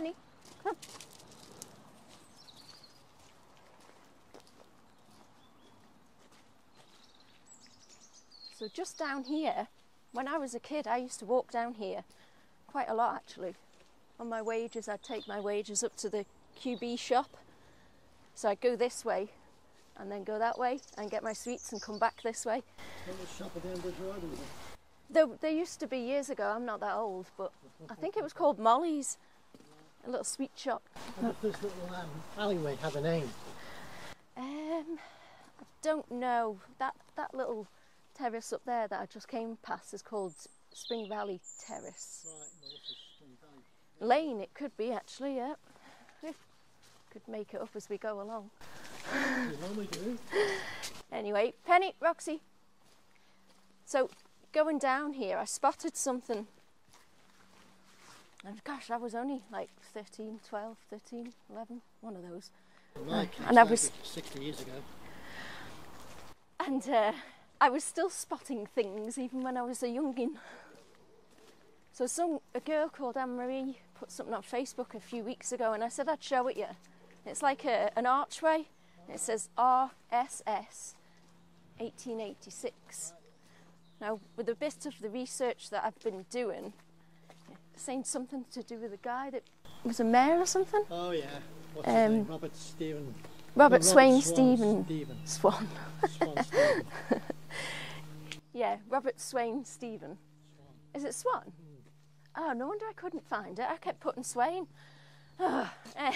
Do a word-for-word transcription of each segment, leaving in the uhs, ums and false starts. honey. Come. So just down here, when I was a kid, I used to walk down here quite a lot, actually. On my wages, I'd take my wages up to the Q B shop. So I'd go this way and then go that way and get my sweets and come back this way. What was the shop at Amber Drive? There, there used to be years ago, I'm not that old, but I think it was called Molly's, a little sweet shop. How does this little um, alleyway have a name? Um, I don't know. That, that little terrace up there that I just came past is called Spring Valley Terrace. Right, well, this is Spring Valley. Lane, it could be actually, yeah. We could make it up as we go along. You normally do. Anyway, Penny, Roxy. So going down here, I spotted something. And gosh, I was only like thirteen, twelve, thirteen, eleven, one of those. Like, uh, and I was sixty years ago. And uh, I was still spotting things even when I was a youngin. So some a girl called Anne-Marie put something on Facebook a few weeks ago, and I said I'd show it you. It's like a, an archway. It says R S S eighteen eighty-six. Now, with a bit of the research that I've been doing, it's saying something to do with a guy that was a mayor or something. Oh, yeah. What's um, his name? Robert Steven. Robert, no, Robert Swain Steven. Steven. Swan. Swan Steven. Yeah, Robert Swan Stephens. Is it Swan? Mm. Oh, no wonder I couldn't find it. I kept putting Swain. Oh, eh.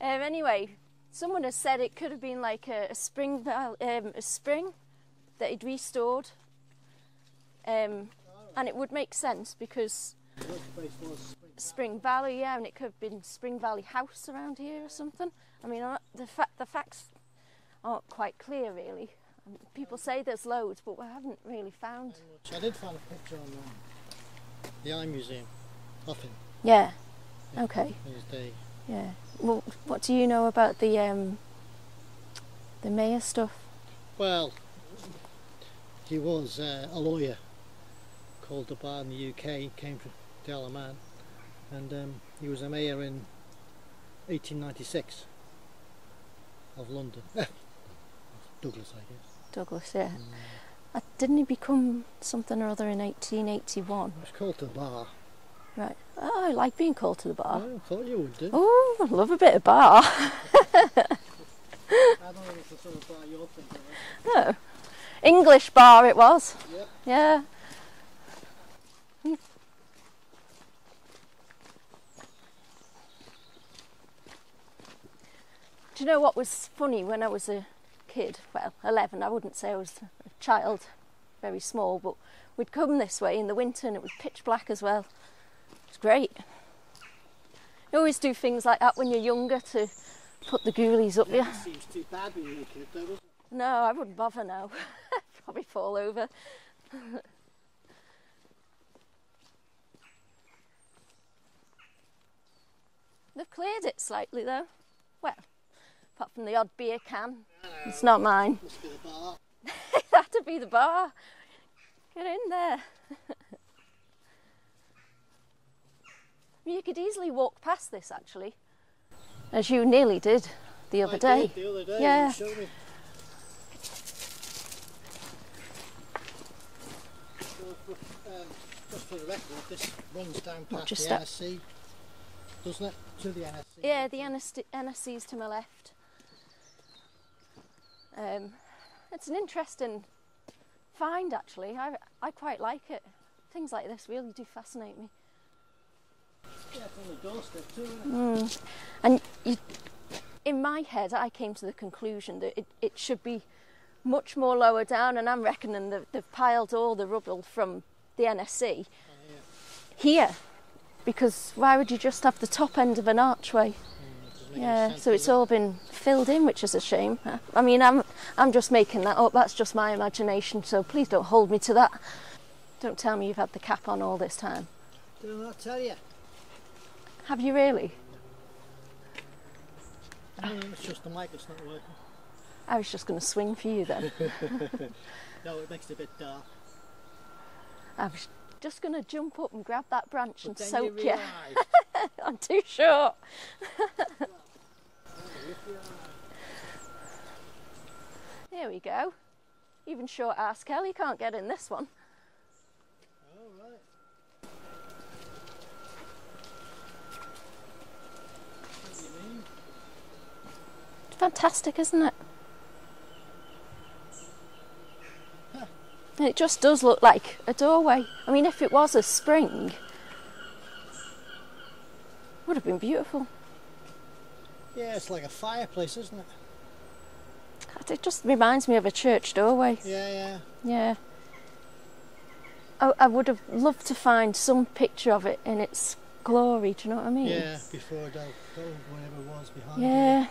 Um, anyway, someone has said it could have been like a, a spring, val um, a spring that he'd restored, um, and it would make sense because Spring Valley, yeah, and it could have been Spring Valley House around here or something. I mean, I'm not, the fa the facts aren't quite clear really. I mean, people say there's loads, but we haven't really found. I did find a picture on um, the iMuseum of him. Yeah. Yeah. Okay. His day. Yeah. Well, what do you know about the um, the mayor stuff? Well, he was uh, a lawyer called the bar in the U K. He came from Delamar, and um, he was a mayor in eighteen ninety-six of London, of Douglas, I guess. Douglas, yeah. Um, uh, didn't he become something or other in eighteen eighty-one? He was called the bar. Right. Oh, I like being called to the bar. Yeah, I thought you would do. Oh, I love a bit of bar. I don't know if it's the sort of bar you're thinking of. No. English bar it was. Yep. Yeah. Mm. Do you know what was funny when I was a kid? Well, eleven. I wouldn't say I was a child, very small, but we'd come this way in the winter and it was pitch black as well. It's great. You always do things like that when you're younger to put the ghoulies up. Yeah, it seems too bad when you're a kid though, doesn't it? No, I wouldn't bother now. I'd probably fall over. They've cleared it slightly though. Well, apart from the odd beer can. Hello. It's not mine. Must be the bar. That'd be the bar. Get in there. You could easily walk past this, actually, as you nearly did the other I day. Did the other day. Yeah. You showed me. Um, just for the record, this runs down past the N S C, doesn't it? To the N S C. Yeah, the N S C is to my left. Um, it's an interesting find, actually. I I quite like it. Things like this really do fascinate me. Yeah, from the doorstep too, isn't it? Mm. And you, in my head, I came to the conclusion that it, it should be much more lower down, and I'm reckoning that they've piled all the rubble from the N S C oh, yeah. here, because why would you just have the top end of an archway? Mm, yeah, so it's all been filled in, which is a shame. I mean, I'm I'm just making that up. That's just my imagination. So please don't hold me to that. Don't tell me you've had the cap on all this time. Didn't I tell you? Have you really? No, it's just the mic, it's not working. I was just going to swing for you then. No, it makes it a bit dark. I was just going to jump up and grab that branch but and then soak you. you. I'm too short. There we go. Even short ass Kelly can't get in this one. All right. Fantastic, isn't it? Huh. It just does look like a doorway. I mean, if it was a spring, it would have been beautiful. Yeah, it's like a fireplace, isn't it? God, it just reminds me of a church doorway. Yeah, yeah. Yeah. I, I would have loved to find some picture of it in its glory, do you know what I mean? Yeah, before that, whatever was behind it. Yeah. You.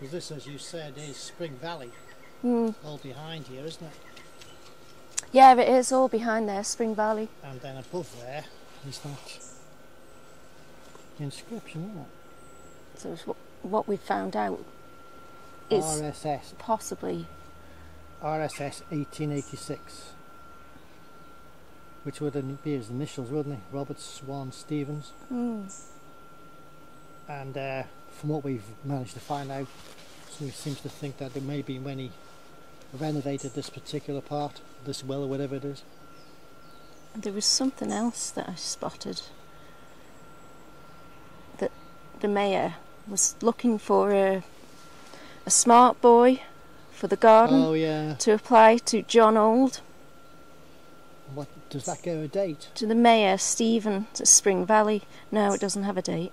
Because this, as you said, is Spring Valley, mm. all behind here, isn't it? Yeah, it is all behind there, Spring Valley. And then above there is that inscription, isn't it? So it's what, what we've found out is R S S. Possibly R S S eighteen eighty-six, which would be his initials, wouldn't it? Robert Swan Stephens. Mm. And uh, from what we've managed to find out, somebody seems to think that there may be when he renovated this particular part, this well or whatever it is. And there was something else that I spotted, that the mayor was looking for a, a smart boy for the garden. Oh, yeah. To apply to John Old. What, does that go a date? To the mayor, Stephen, to Spring Valley. No, it doesn't have a date.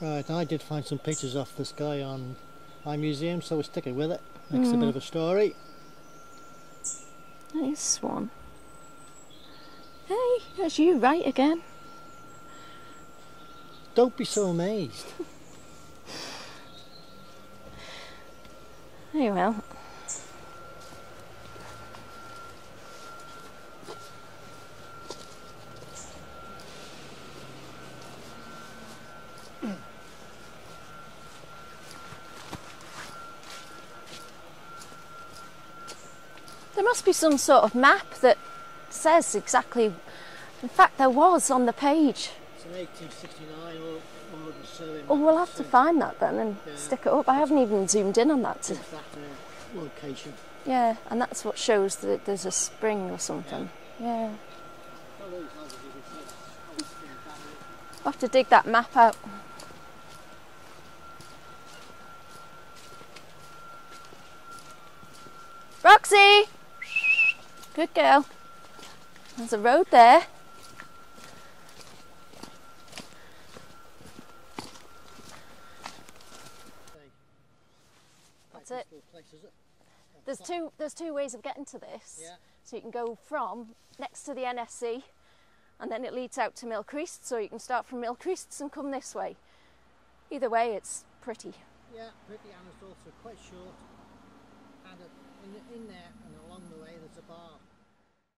Right, I did find some pictures of this guy on iMuseum, so we'll stick it with it. Makes mm. a bit of a story. That is Swan. Hey, that's you right again. Don't be so amazed. Very well. There must be some sort of map that says exactly. In fact, there was on the page. It's an eighteen sixty-nine or, or so. Oh, we'll have to find that then and yeah. stick it up. I haven't even zoomed in on that. To, that uh, location. Yeah, and that's what shows that there's a spring or something. Yeah. yeah. We'll have to dig that map out. Roxy! Good girl. There's a road there. That's it. There's two, there's two ways of getting to this. Yeah. So you can go from next to the N S C and then it leads out to Milcrist, so you can start from Milcrist and come this way. Either way, it's pretty. Yeah, pretty, and it's also quite short. And in, in there and along the way there's a bar.